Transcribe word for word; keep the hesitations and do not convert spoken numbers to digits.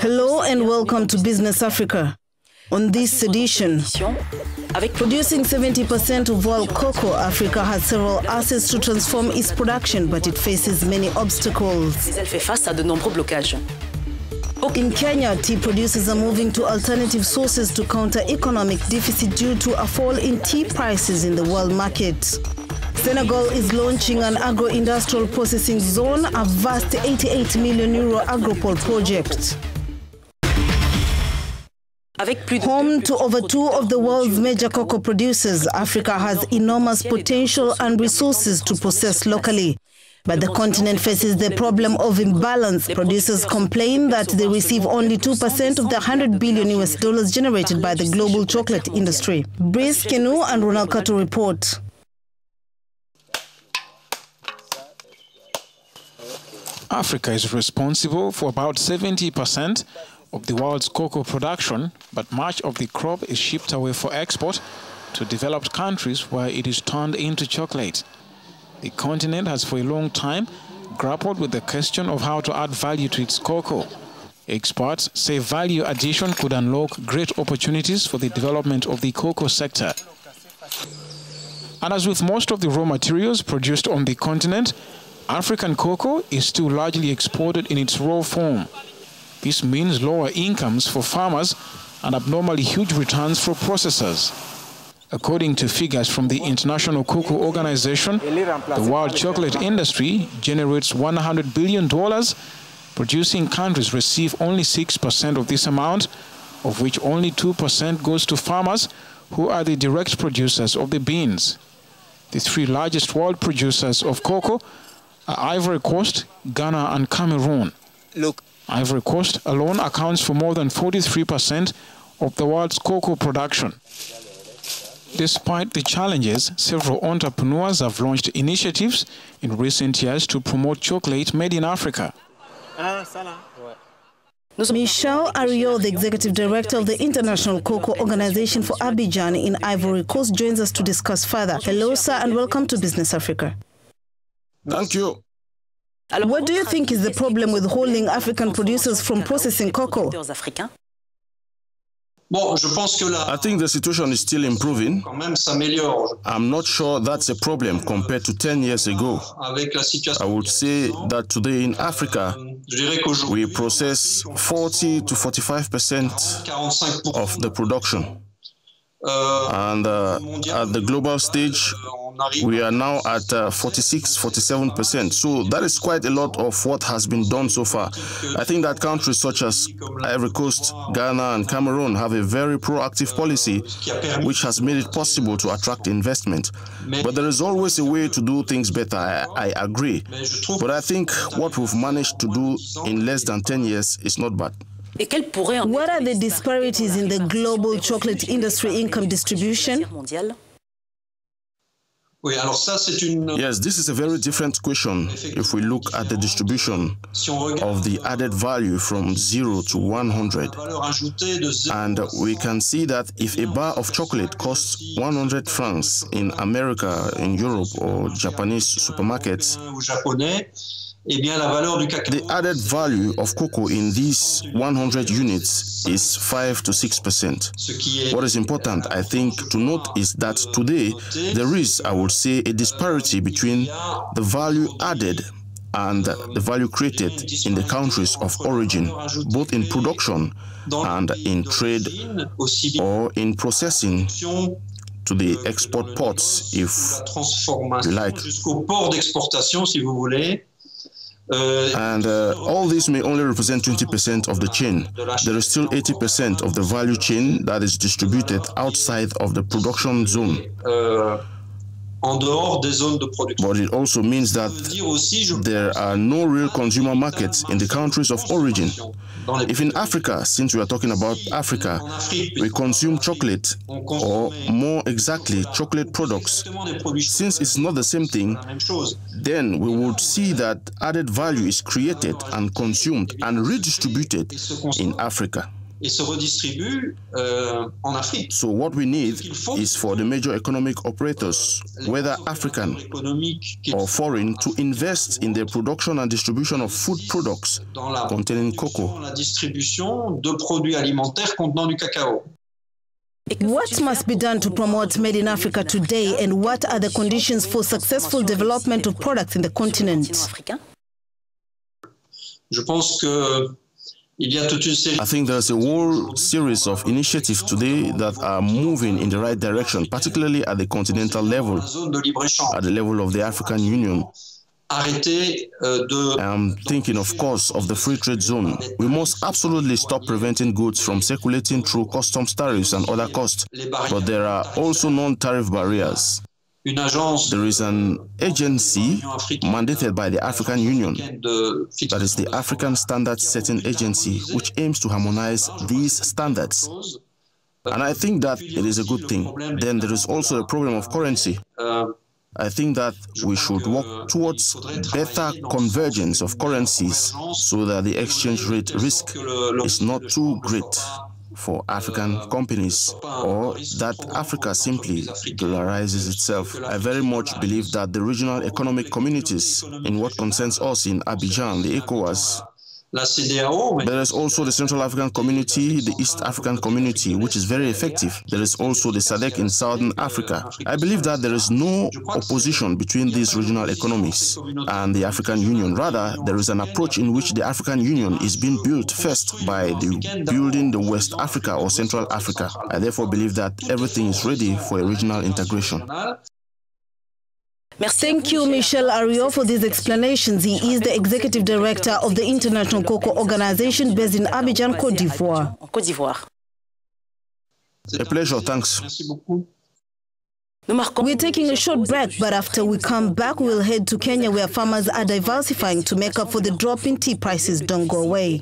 Hello and welcome to Business Africa. On this edition, producing seventy percent of world cocoa, Africa has several assets to transform its production, but it faces many obstacles. In Kenya, tea producers are moving to alternative sources to counter economic deficit due to a fall in tea prices in the world market. Senegal is launching an agro-industrial processing zone, a vast eighty-eight million euro agropole project. Home to over two of the world's major cocoa producers, Africa has enormous potential and resources to process locally. But the continent faces the problem of imbalance. Producers complain that they receive only two percent of the one hundred billion U S dollars generated by the global chocolate industry. Brice Kenou and Ronald Kato report. Africa is responsible for about seventy percent of the world's cocoa production, but much of the crop is shipped away for export to developed countries where it is turned into chocolate. The continent has for a long time grappled with the question of how to add value to its cocoa. Experts say value addition could unlock great opportunities for the development of the cocoa sector. And as with most of the raw materials produced on the continent, African cocoa is still largely exported in its raw form. This means lower incomes for farmers and abnormally huge returns for processors. According to figures from the International Cocoa Organization, the world chocolate industry generates one hundred billion dollars, producing countries receive only six percent of this amount, of which only two percent goes to farmers who are the direct producers of the beans. The three largest world producers of cocoa Ivory Coast, Ghana and Cameroon. Look, Ivory Coast alone accounts for more than forty-three percent of the world's cocoa production. Despite the challenges, several entrepreneurs have launched initiatives in recent years to promote chocolate made in Africa. Michel Ario, the executive director of the International Cocoa Organization for Abidjan in Ivory Coast, joins us to discuss further. Hello, sir, and welcome to Business Africa. Thank you. What do you think is the problem with holding African producers from processing cocoa? I think the situation is still improving. I'm not sure that's a problem compared to ten years ago. I would say that today in Africa, we process forty to forty-five percent of the production. And uh, at the global stage, we are now at uh, forty-six, forty-seven percent. So that is quite a lot of what has been done so far. I think that countries such as Ivory Coast, Ghana and Cameroon have a very proactive policy which has made it possible to attract investment. But there is always a way to do things better, I, I agree. But I think what we've managed to do in less than ten years is not bad. What are the disparities in the global chocolate industry income distribution? Yes, this is a very different question if we look at the distribution of the added value from zero to one hundred. And we can see that if a bar of chocolate costs one hundred francs in America, in Europe or Japanese supermarkets, the added value of cocoa in these one hundred units is five to six percent. What is important, I think, to note is that today there is, I would say, a disparity between the value added and the value created in the countries of origin, both in production and in trade or in processing to the export ports, if you like. And uh, all this may only represent twenty percent of the chain. There is still eighty percent of the value chain that is distributed outside of the production zone. But it also means that there are no real consumer markets in the countries of origin. If in Africa, since we are talking about Africa, we consume chocolate, or more exactly, chocolate products, since it's not the same thing, then we would see that added value is created and consumed and redistributed in Africa. et se redistribue uh, en Afrique. So what we need is for the major economic operators, whether African or foreign, to invest in the production and distribution of food products containing cocoa. La distribution de produits alimentaires contenant du cacao. What must be done to promote Made in Africa today, and what are the conditions for successful development of products in the continent? I think there's a whole series of initiatives today that are moving in the right direction, particularly at the continental level, at the level of the African Union. I'm thinking, of course, of the free trade zone. We must absolutely stop preventing goods from circulating through customs tariffs and other costs, but there are also non-tariff barriers. There is an agency mandated by the African Union, that is the African Standard Setting Agency, which aims to harmonize these standards. And I think that it is a good thing. Then there is also a problem of currency. I think that we should work towards better convergence of currencies so that the exchange rate risk is not too great for African companies, or that Africa simply dollarizes itself. I very much believe that the regional economic communities, in what concerns us in Abidjan, the ECOWAS, there is also the Central African Community, the East African Community, which is very effective. There is also the SADC in Southern Africa. I believe that there is no opposition between these regional economies and the African Union. Rather, there is an approach in which the African Union is being built first by the building the West Africa or Central Africa. I therefore believe that everything is ready for a regional integration. Thank you, Michel Ario, for these explanations. He is the Executive Director of the International Cocoa Organization based in Abidjan, Côte d'Ivoire. A pleasure, thanks. We're taking a short break, but after we come back, we'll head to Kenya, where farmers are diversifying to make up for the drop in tea prices. Don't go away.